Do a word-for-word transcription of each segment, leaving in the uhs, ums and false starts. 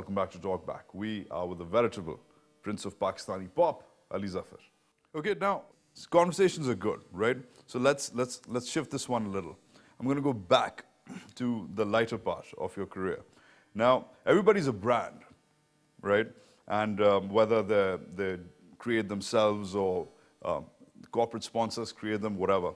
Welcome back to Talkback. We are with the veritable Prince of Pakistani Pop, Ali Zafar. Okay, now, conversations are good, right? So let's, let's, let's shift this one a little. I'm going to go back to the lighter part of your career. Now, everybody's a brand, right? And um, whether they, they create themselves or um, corporate sponsors create them, whatever.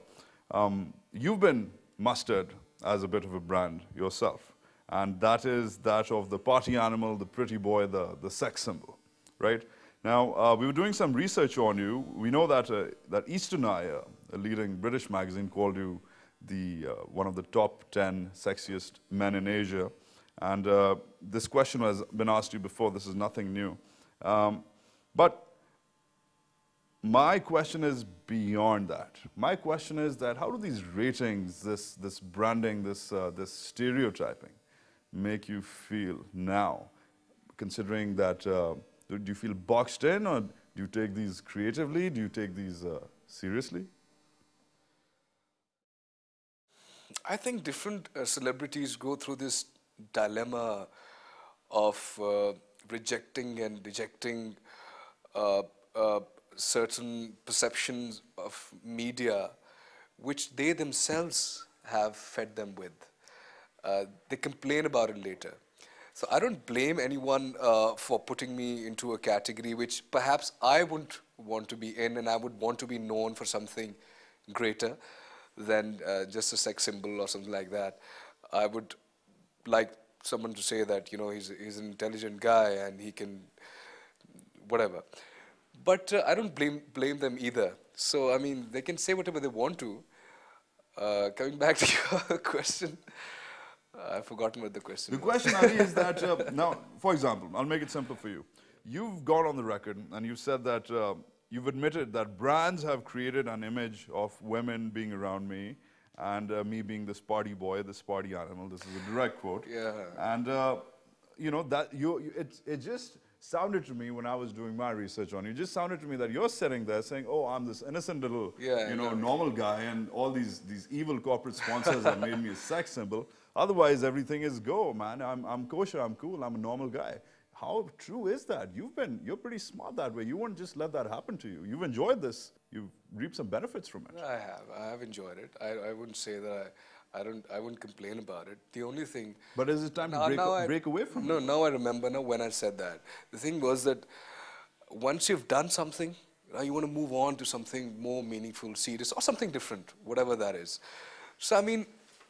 Um, you've been mustered as a bit of a brand yourself. And that is that of the party animal, the pretty boy, the, the sex symbol, right? Now, uh, we were doing some research on you. We know that, uh, that Eastern Eye, uh, a leading British magazine, called you the, uh, one of the top ten sexiest men in Asia. And uh, this question has been asked you before. This is nothing new. Um, but my question is beyond that. My question is that how do these ratings, this, this branding, this, uh, this stereotyping make you feel now, considering that uh, do you feel boxed in, or do you take these creatively? Do you take these uh, seriously? I think different uh, celebrities go through this dilemma of uh, rejecting and rejecting uh, uh, certain perceptions of media which they themselves have fed them with. Uh, they complain about it later. So I don't blame anyone uh, for putting me into a category which perhaps I wouldn't want to be in, and I would want to be known for something greater than uh, just a sex symbol or something like that. I would like someone to say that, you know, he's, he's an intelligent guy and he can whatever. But uh, I don't blame, blame them either. So, I mean, they can say whatever they want to. Uh, coming back to your question, I've forgotten what the question is. The question, Ali, is that, uh, now, for example, I'll make it simple for you. You've gone on the record and you've said that, uh, you've admitted that brands have created an image of women being around me and uh, me being this party boy, this party animal. This is a direct quote. Yeah. And, uh, you know, that you, you it, it just sounded to me when I was doing my research on you, it just sounded to me that you're sitting there saying, oh, I'm this innocent little, yeah, you know, no, normal guy, and all these, these evil corporate sponsors have made me a sex symbol. Otherwise, everything is go, man. I'm, I'm kosher, I'm cool, I'm a normal guy. How true is that? You've been, you're pretty smart that way. You wouldn't just let that happen to you. You've enjoyed this. You've reaped some benefits from it. I have. I have enjoyed it. I, I wouldn't say that I, I don't, I wouldn't complain about it. The only thing... But is it time now, to break, I, break away from no, it? No, now I remember now when I said that. The thing was that once you've done something, now you want to move on to something more meaningful, serious, or something different, whatever that is. So, I mean,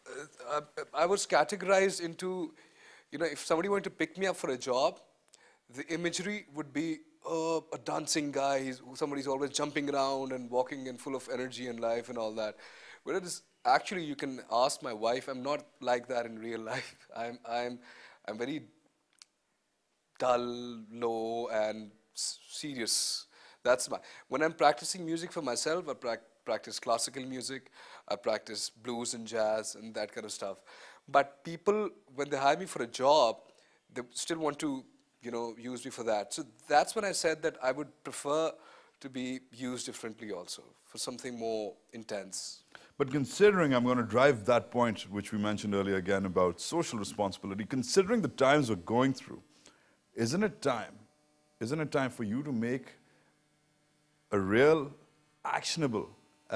Uh, I, I was categorized into, you know, if somebody wanted to pick me up for a job, the imagery would be uh, a dancing guy, he's, somebody's always jumping around and walking and full of energy and life and all that. Whereas actually you can ask my wife, I'm not like that in real life. I'm, I'm, I'm very dull, low and serious. That's my, when I'm practicing music for myself, I practice. practice classical music, I practice blues and jazz and that kind of stuff. But people, when they hire me for a job, they still want to, you know, use me for that. So that's when I said that I would prefer to be used differently also, for something more intense. But considering, I'm going to drive that point which we mentioned earlier again about social responsibility, considering the times we're going through, isn't it time, isn't it time for you to make a real, actionable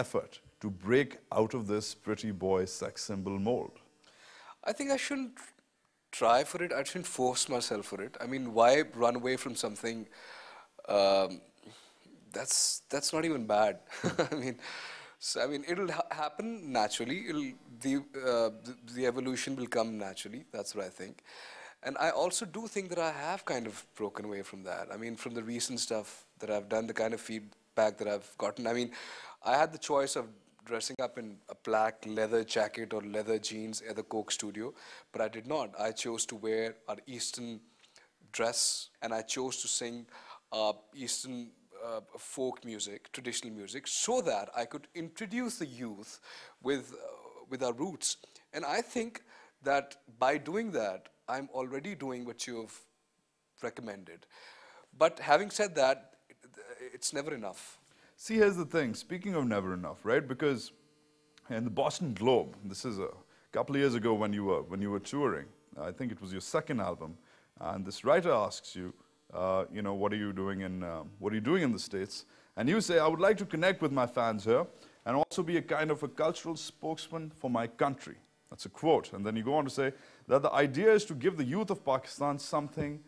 effort to break out of this pretty boy sex symbol mold? I think I shouldn't try for it. I shouldn't force myself for it. I mean, why run away from something? Um, that's that's not even bad. I mean, so I mean, it'll ha happen naturally. It'll the, uh, the the evolution will come naturally. That's what I think. And I also do think that I have kind of broken away from that. I mean, from the recent stuff that I've done, the kind of feedback that I've gotten. I mean, I had the choice of dressing up in a black leather jacket or leather jeans at the Coke Studio, but I did not. I chose to wear an Eastern dress, and I chose to sing uh, Eastern uh, folk music, traditional music, so that I could introduce the youth with, uh, with our roots. And I think that by doing that, I'm already doing what you've recommended. But having said that, it's never enough. See, here's the thing, speaking of never enough, right? Because in the Boston Globe, this is a couple of years ago when you were, when you were touring, I think it was your second album, And this writer asks you, uh, you know, what are you doing in um, what are you doing in the States? And you say, I would like to connect with my fans here and also be a kind of a cultural spokesman for my country. That's a quote. And then you go on to say that the idea is to give the youth of Pakistan something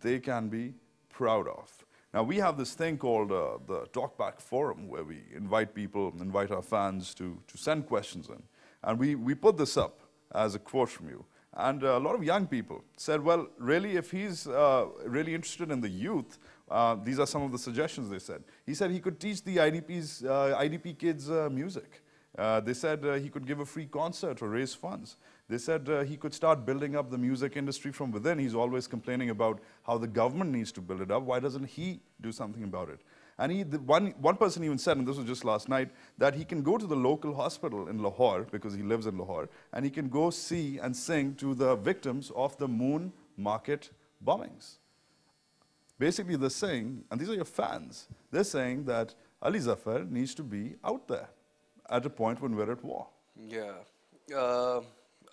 they can be proud of. Now, we have this thing called uh, the Talkback Forum, where we invite people, invite our fans to, to send questions in. And we, we put this up as a quote from you. And uh, a lot of young people said, well, really, if he's uh, really interested in the youth, uh, these are some of the suggestions they said. He said he could teach the I D Ps, uh, I D P kids uh, music. Uh, they said uh, he could give a free concert or raise funds. They said uh, he could start building up the music industry from within. He's always complaining about how the government needs to build it up. Why doesn't he do something about it? And he, the one, one person even said, and this was just last night, that he can go to the local hospital in Lahore, because he lives in Lahore, and he can go see and sing to the victims of the Moon Market bombings. Basically, they're saying, and these are your fans, they're saying that Ali Zafar needs to be out there at a point when we're at war. Yeah. Uh,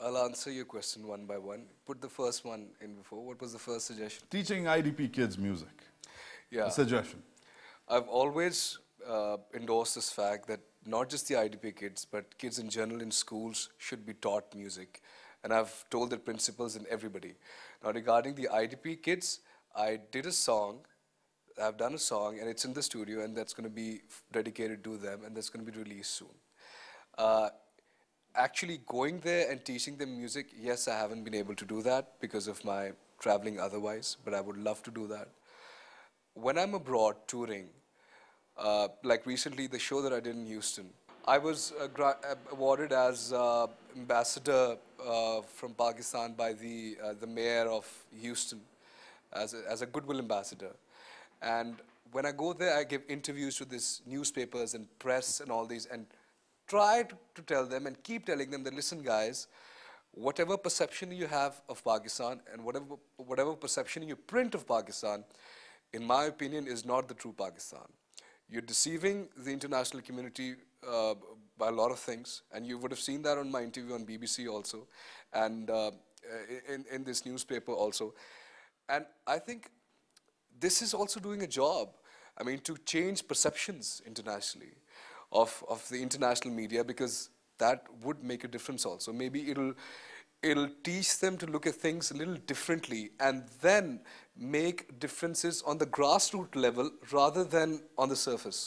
I'll answer your question one by one. Put the first one in before. What was the first suggestion? Teaching I D P kids music. Yeah. A suggestion. I've always uh, endorsed this fact that not just the I D P kids, but kids in general in schools should be taught music. And I've told the principals and everybody. Now, regarding the I D P kids, I did a song, I've done a song, and it's in the studio, and that's going to be dedicated to them, and that's going to be released soon. Uh, actually going there and teaching them music, yes, I haven't been able to do that because of my traveling otherwise, but I would love to do that. When I'm abroad touring, uh, like recently the show that I did in Houston, I was uh, gra awarded as uh, ambassador uh, from Pakistan by the, uh, the mayor of Houston as a, as a goodwill ambassador. And when I go there, I give interviews to these newspapers and press and all these, and try to, to tell them and keep telling them that, listen guys, whatever perception you have of Pakistan and whatever, whatever perception you print of Pakistan, in my opinion, is not the true Pakistan. You're deceiving the international community uh, by a lot of things, and you would have seen that on my interview on B B C also, and uh, in, in this newspaper also. And I think this is also doing a job, I mean, to change perceptions internationally of, of the international media, because that would make a difference also. Maybe it'll, it'll teach them to look at things a little differently and then make differences on the grassroots level rather than on the surface.